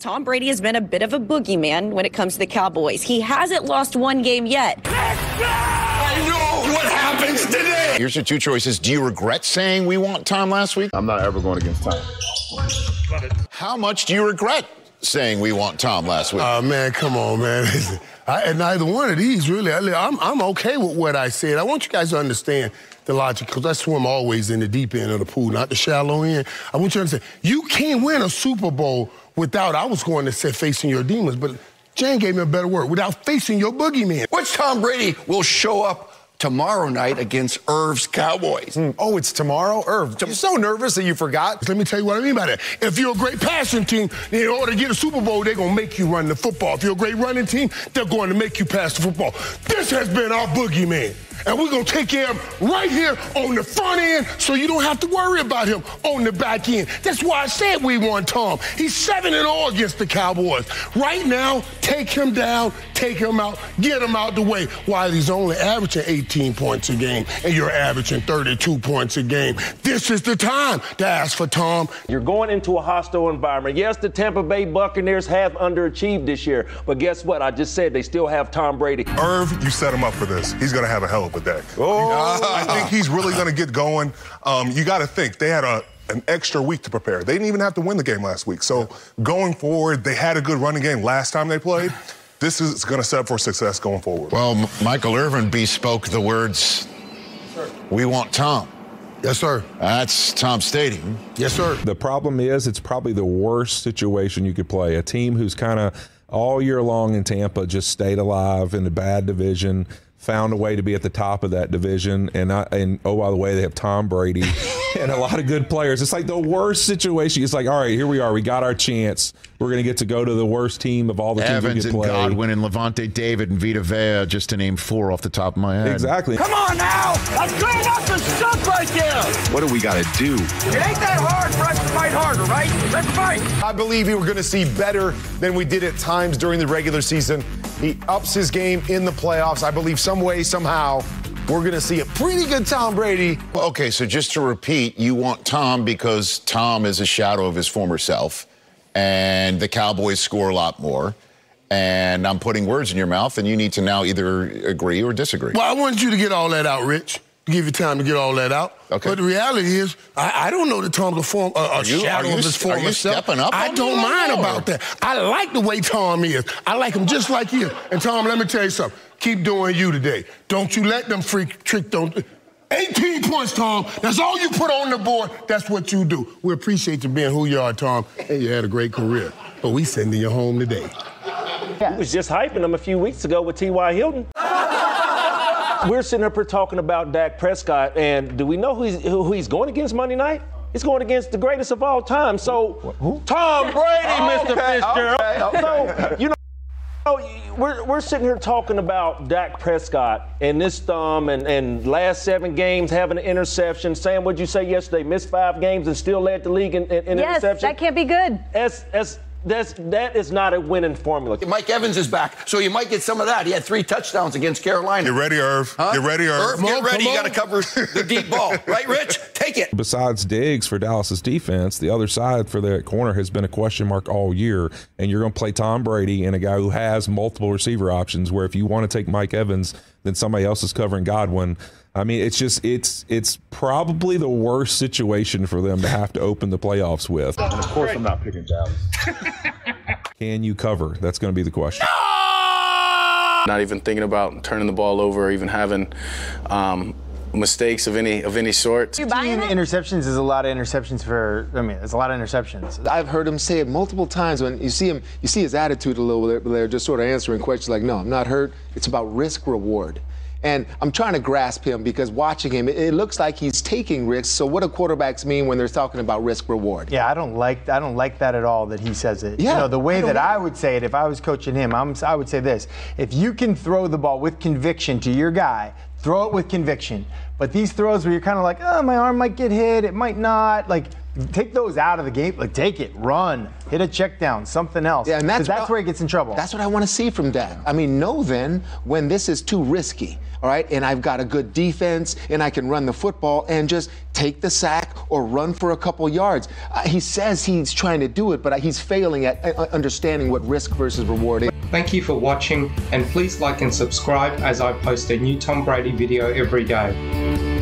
Tom Brady has been a bit of a boogeyman when it comes to the Cowboys. He hasn't lost one game yet. I know what happens today. Here's your two choices. Do you regret saying we want Tom last week? I'm not ever going against Tom. How much do you regret saying we want Tom last week? Oh, man, come on, man. And neither one of these, really. I'm okay with what I said. I want you guys to understand the logic, because I swim always in the deep end of the pool, not the shallow end. I want you to understand, you can't win a Super Bowl without, I was going to say, facing your demons, but Jane gave me a better word, without facing your boogeyman. Which Tom Brady will show up tomorrow night against Irv's Cowboys. Oh, it's tomorrow? Irv, I'm so nervous that you forgot. Let me tell you what I mean by that. If you're a great passing team, in order to get a Super Bowl, they're going to make you run the football. If you're a great running team, they're going to make you pass the football. This has been our boogeyman, and we're going to take care of him right here on the front end so you don't have to worry about him on the back end. That's why I said we want Tom. He's 7-0 against the Cowboys. Right now, take him down, take him out, get him out the way. While he's only averaging 18 points a game and you're averaging 32 points a game, this is the time to ask for Tom. You're going into a hostile environment. Yes, the Tampa Bay Buccaneers have underachieved this year, but guess what? I just said they still have Tom Brady. Irv, you set him up for this. He's going to have a hell of with Dak. Oh. I think he's really going to get going. You got to think, they had an extra week to prepare. They didn't even have to win the game last week. So going forward, they had a good running game last time they played. This is going to set up for success going forward. Well, Michael Irvin bespoke the words, yes, we want Tom. Yes, sir. That's Tom Stadium. Yes, sir. The problem is it's probably the worst situation you could play. A team who's kind of all year long in Tampa just stayed alive in a bad division, found a way to be at the top of that division, and oh, by the way, they have Tom Brady and a lot of good players. It's like the worst situation. It's like, all right, here we are. We got our chance. We're going to get to go to the worst team of all the teams we could play. Evans and Godwin and Levante David and Vita Vea, just to name four off the top of my head. Exactly. Come on now. I'm good enough to suck right there. What do we got to do? It ain't that hard for us to fight harder, right? Let's fight. I believe we were going to see better than we did at times during the regular season. He ups his game in the playoffs. I believe some way, somehow, we're going to see a pretty good Tom Brady. Okay, so just to repeat, you want Tom because Tom is a shadow of his former self, and the Cowboys score a lot more. And I'm putting words in your mouth, and you need to now either agree or disagree. Well, I wanted you to get all that out, Rich. Give you time to get all that out. Okay. But the reality is, I don't know that Tom's a shadow of his former self. I don't mind about that. I like the way Tom is. I like him just like you. And Tom, let me tell you something. Keep doing you today. Don't you let them freak trick. 18 points, Tom. That's all you put on the board. That's what you do. We appreciate you being who you are, Tom. And you had a great career. But we sending you home today. We was just hyping him a few weeks ago with T.Y. Hilton. We're sitting up here talking about Dak Prescott, and do we know who he's going against Monday night? He's going against the greatest of all time. So, who? Tom Brady, Mr. Fitzgerald. Okay. So, we're sitting here talking about Dak Prescott and this thumb and last 7 games having an interception. Sam, what'd you say yesterday? Missed 5 games and still led the league in interceptions. Yes, that can't be good. That is not a winning formula. Mike Evans is back, so you might get some of that. He had 3 touchdowns against Carolina. You ready, Irv? Huh? You ready, Irv? Get ready. You got to cover the deep ball. Right, Rich? Take it. Besides Diggs for Dallas' defense, the other side for their corner has been a question mark all year, and you're going to play Tom Brady and a guy who has multiple receiver options where if you want to take Mike Evans, then somebody else is covering Godwin. I mean, it's just, it's probably the worst situation for them to have to open the playoffs with. And of course, I'm not picking Dallas. Can you cover? That's going to be the question. No! Not even thinking about turning the ball over or even having mistakes of any sort. 15 interceptions is a lot of interceptions for, I mean, it's a lot of interceptions. I've heard him say it multiple times when you see his attitude a little bit, they're just sort of answering questions like, no, I'm not hurt. It's about risk reward. And I'm trying to grasp him because watching him, it looks like he's taking risks. So what do quarterbacks mean when they're talking about risk reward? Yeah, I don't like that at all that he says it. Yeah, you know, the way that I would say it if I was coaching him, I would say this: if you can throw the ball with conviction to your guy, throw it with conviction. But these throws where you're kind of like, oh, my arm might get hit, it might not, like, take those out of the game. Like, take it, run, hit a check down, something else. Yeah, and that's where he gets in trouble. That's what I want to see from Dak. I mean, know then when this is too risky, all right, and I've got a good defense and I can run the football. And and just take the sack or run for a couple yards. He says he's trying to do it, but he's failing at understanding what risk versus reward is. Thank you for watching, and please like and subscribe as I post a new Tom Brady video every day.